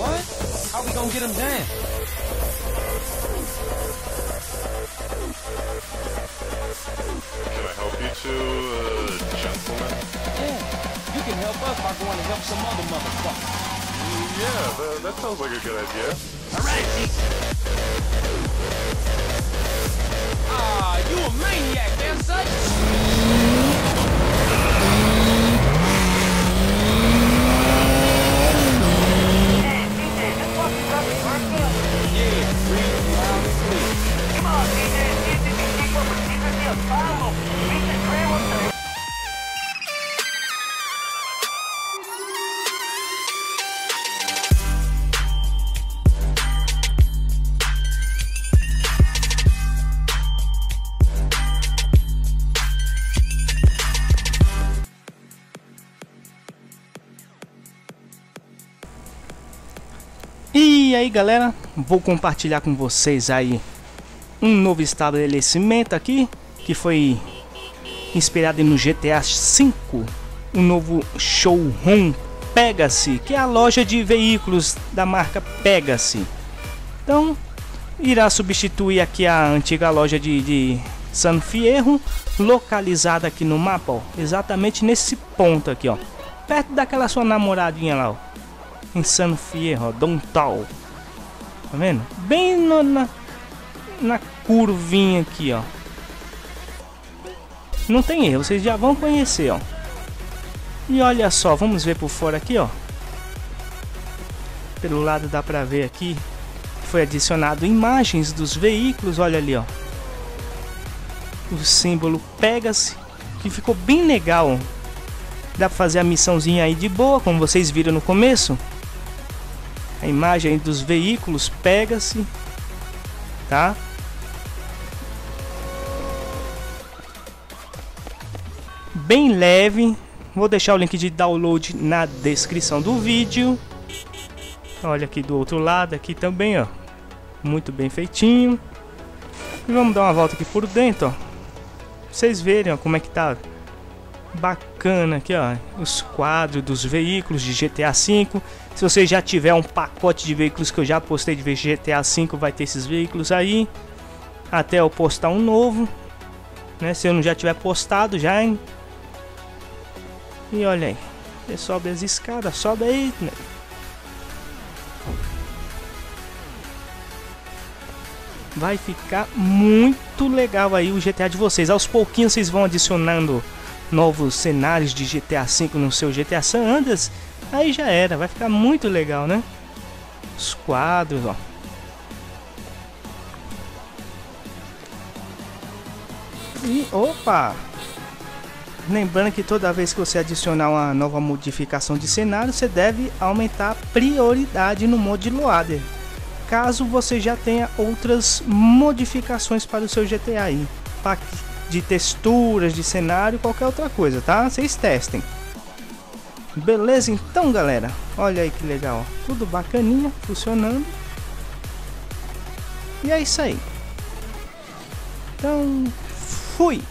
What? How we gonna get him down? Can I help you two, gentlemen? Yeah, you can help us by going to help some other motherfucker. Yeah, that sounds like a good idea. All right, ah, you a maniac, damn son! E aí galera, vou compartilhar com vocês aí um novo estabelecimento aqui que foi inspirado no GTA V, um novo showroom Pegassi, que é a loja de veículos da marca Pegassi. Então irá substituir aqui a antiga loja de San Fierro, localizada aqui no mapa, ó, exatamente nesse ponto aqui, ó, perto daquela sua namoradinha lá, ó, em San Fierro, Downtown. Tá vendo? Bem na curvinha aqui, ó. Não tem erro, vocês já vão conhecer, ó. E olha só, vamos ver por fora aqui, ó. Pelo lado dá pra ver aqui, foi adicionado imagens dos veículos, olha ali, ó. O símbolo Pegassi, que ficou bem legal, ó. Dá pra fazer a missãozinha aí de boa, como vocês viram no começo. A imagem aí dos veículos Pegassi, tá? Bem leve. Vou deixar o link de download na descrição do vídeo. Olha aqui do outro lado, aqui também, ó. Muito bem feitinho. E vamos dar uma volta aqui por dentro, ó. Pra vocês verem, ó, como é que tá. Bacana aqui, ó, os quadros dos veículos de GTA V. Se você já tiver um pacote de veículos que eu já postei de GTA V, vai ter esses veículos aí até eu postar um novo, né? Se eu não já tiver postado já, hein? E olha aí, você sobe as escadas, sobe aí, né? Vai ficar muito legal aí o GTA de vocês. Aos pouquinhos vocês vão adicionando novos cenários de GTA V no seu GTA San Andreas, aí já era, vai ficar muito legal, né? Os quadros, ó. E, opa! Lembrando que toda vez que você adicionar uma nova modificação de cenário, você deve aumentar a prioridade no modo de loader, caso você já tenha outras modificações para o seu GTA aí, de texturas, de cenário, qualquer outra coisa, tá? Vocês testem. Beleza então, galera? Olha aí que legal, ó. Tudo bacaninha, funcionando. E é isso aí. Então, fui!